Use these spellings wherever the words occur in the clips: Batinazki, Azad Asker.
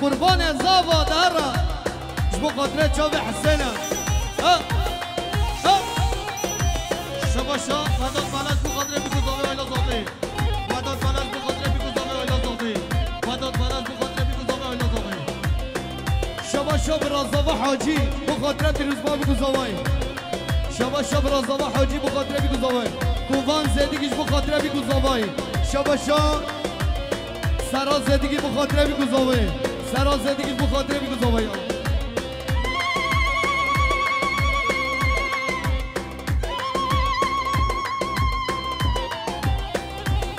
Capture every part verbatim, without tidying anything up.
قربان زاوا دارا جبو قدره چاوی حسینا شبا شا مداد بلد بو قدره بگو زاوی ویلا زاوی مداد بلد بو قدره بگو زاوی ویلا زاوی مداد بلد بو قدره بگو زاوی ویلا زاوی شبا شا برا زاوا حاجی بو قدره دیروز با بگو زاوی شبا شا برا زاوا حاجی بو قدره بگو زاوی کووان زدگیش بو قدره بگو زاوی شبا شا سرا زدگی بو قدره بگو زاوی سرا زدگی بو قدره بگو زاوی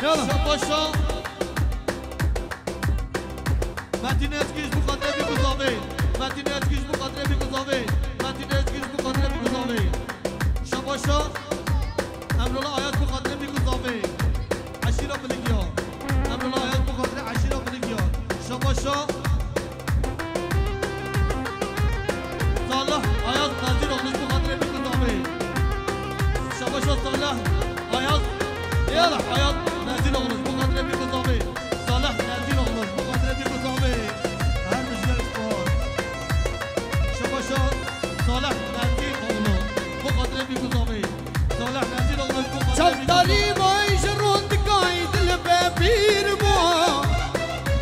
شباشا Batinazki bu kadre bir kuzavi Batinazki bu kadre bir kuzavi Batinazki bu kadre bir kuzavi Şabaşa Emrullah ayat bu kadre bir kuzavi Aşira bilingiyor Emrullah ayat bu kadre aşira bilingiyor Şabaşa Salah ayat nazir olmuş bu kadre bir kuzavi Şabaşa Salah ayat Yalah ayat نازل اغلظ بقدر بيكو طابي صالح نازل اغلظ بقدر بيكو طابي هر مجلس قول شباشا صالح نازل اغلظ بقدر بيكو طابي صالح نازل اغلظ بقدر بيكو طابي چطاری مای جروند کای دل به پیر مو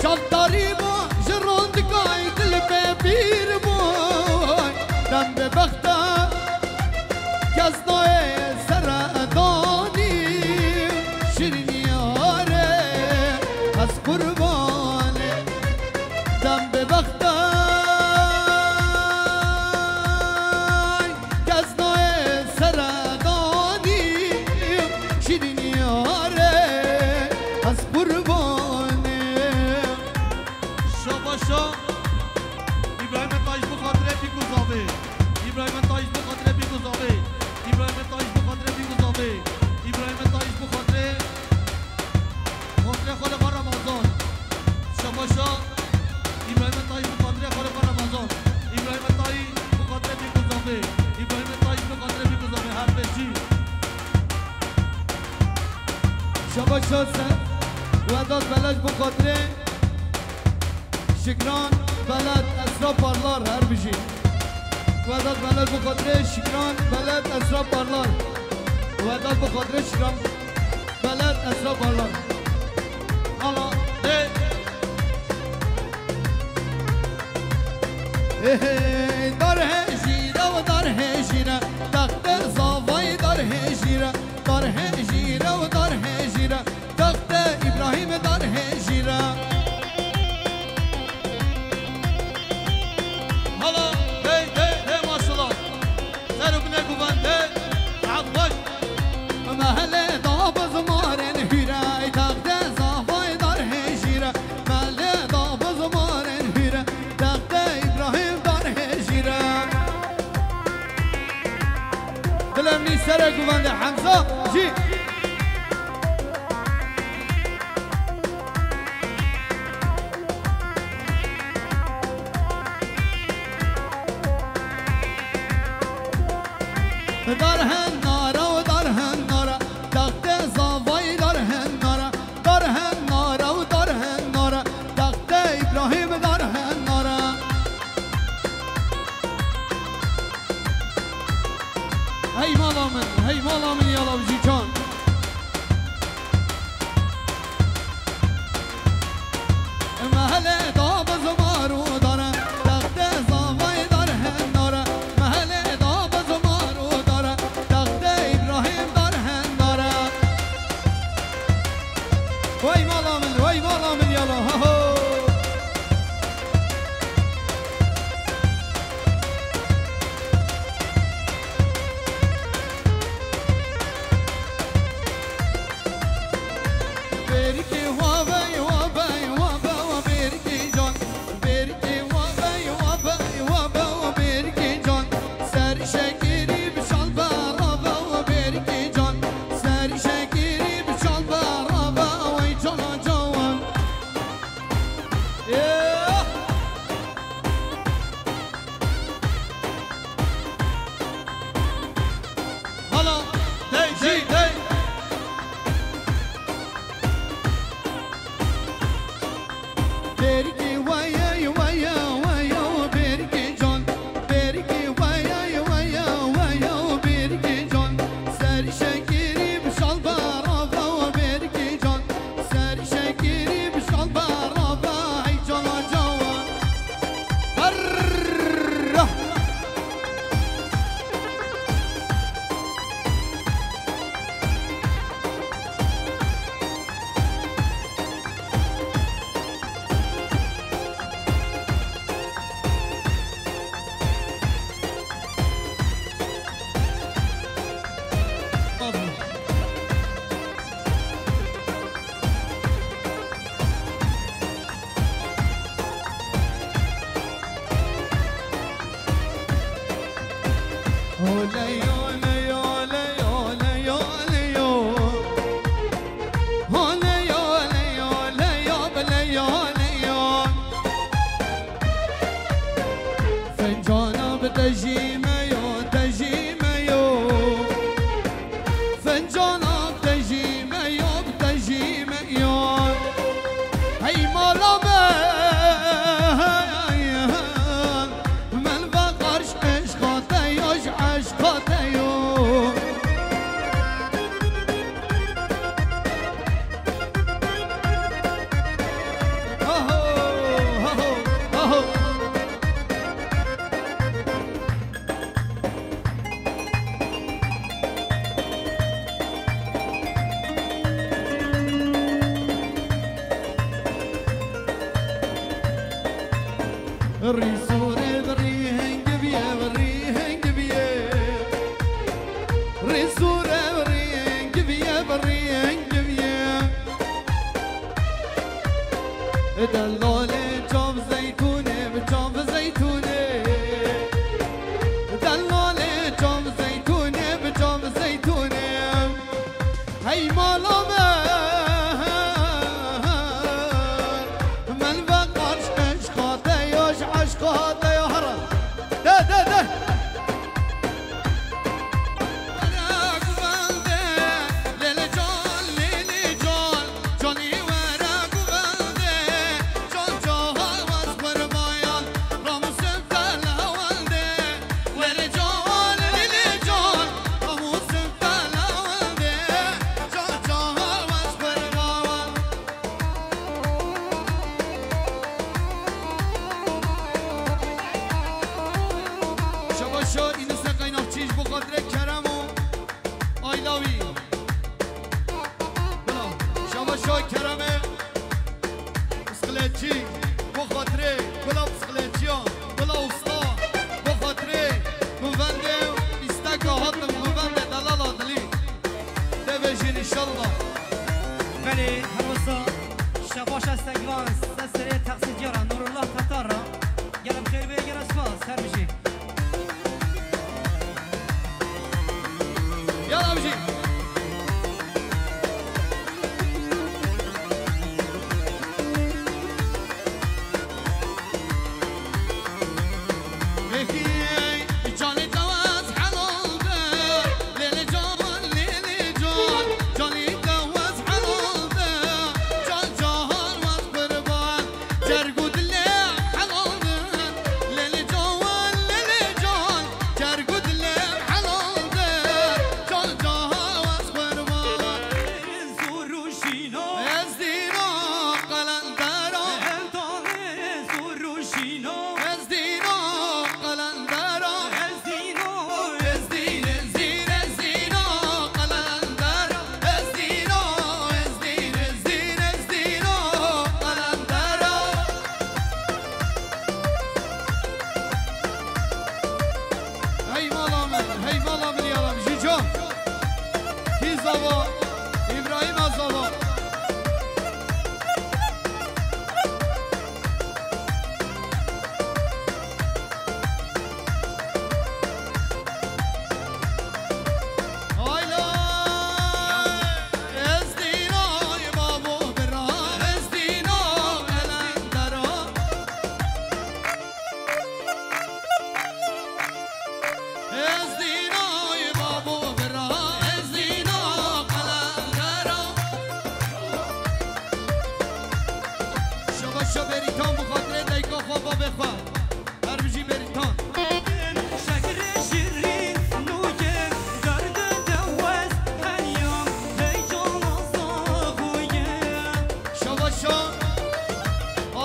چطاری مو جروند کای دل به پیر مو دم به بختا گزنای وداد بلد بو قدره شکران بلد اسرا پارلار هر بجی وداد بلد بو قدره شکران بلد اسرا پارلار وداد بو قدره شکران بلد اسرا پارلار حالا ده داره شیره و داره شیره دختر زاوای داره شیره داره شیره و داره شیره ابراهيم داره شیره حالا هی هی هی ماشالله سر ابن گوانده عباش محل داب زمارن هیره تخته زافای داره شیره محل داب زمارن هیره تخته ابراهيم داره شیره دلمی سر گوانده حمزه جی Why are you?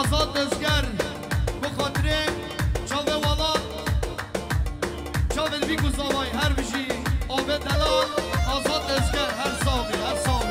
Azad Asker بخاطره چاوه والا چاوه بیگو زوای هر بشی آبه دلال Azad Asker هر ساقی هر ساقی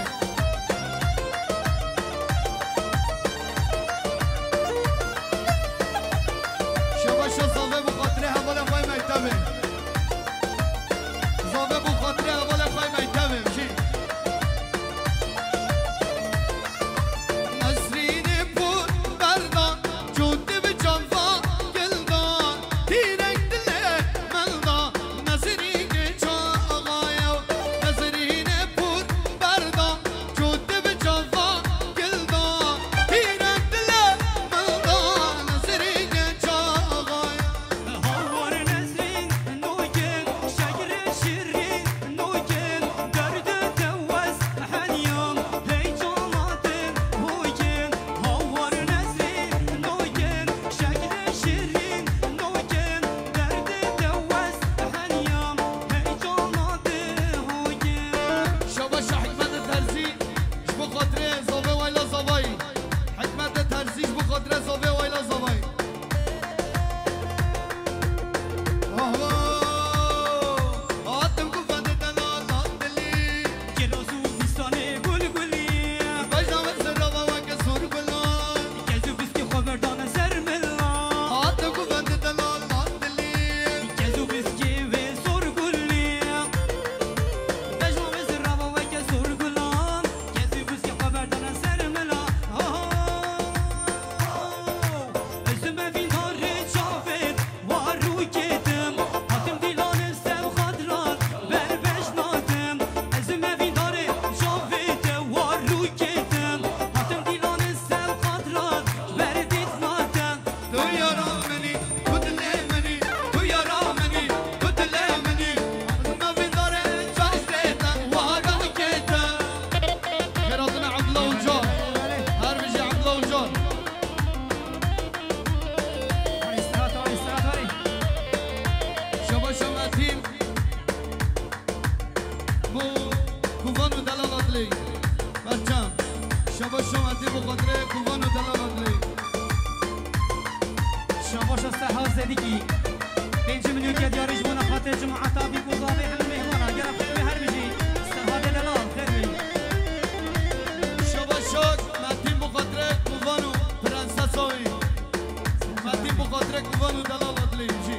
شبا شمعتی بخدره کوبان و دل بدره شبا شسته ها زدگی پنج منوک دیاری جوانا خاطر جمعه تابی کذابی همه مهوانا گره خیلی هر بجی سهاد دلال خیلی شبا شد مهدی بخدره کوبان و پرنسس آوی مهدی بخدره کوبان و دلال بدره جی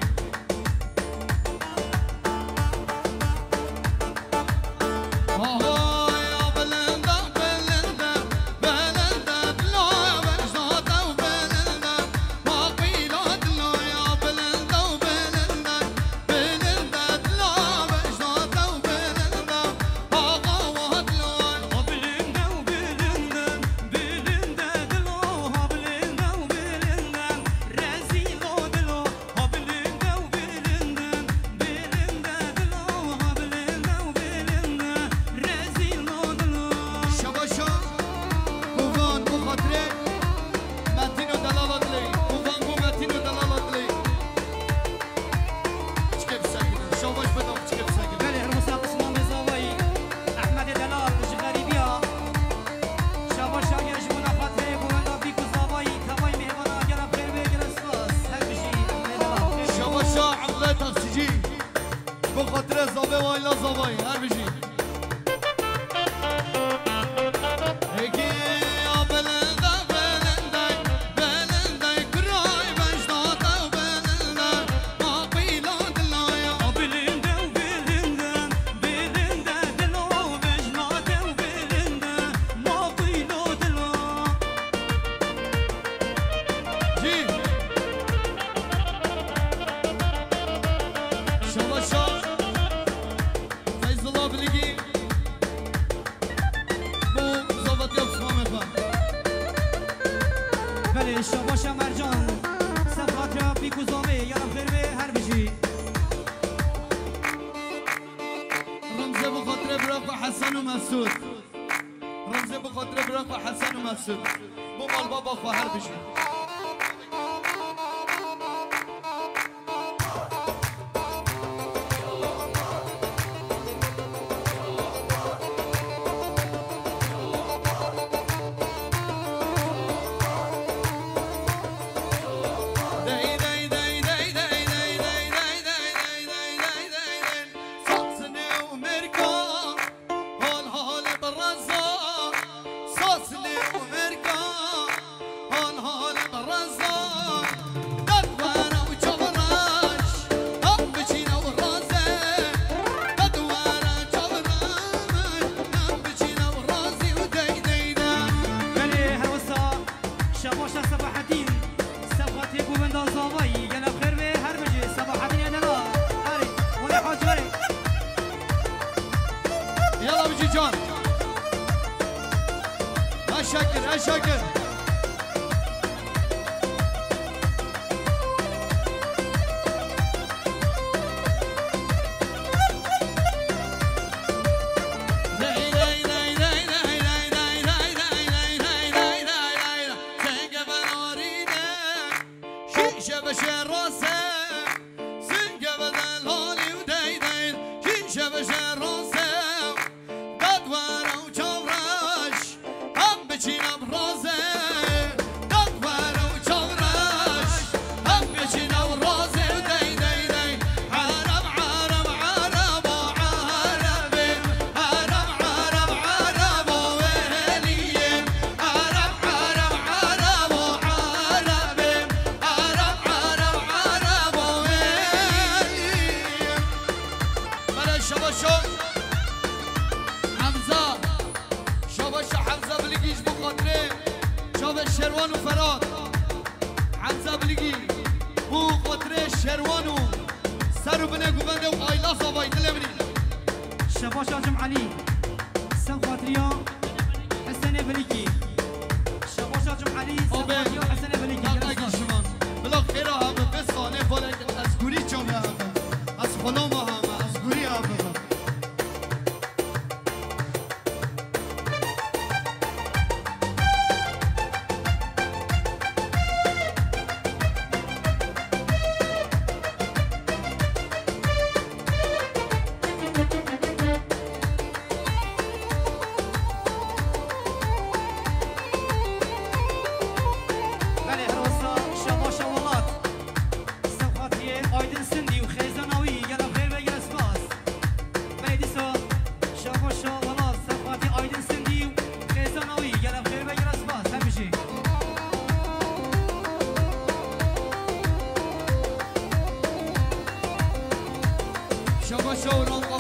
شبا شوران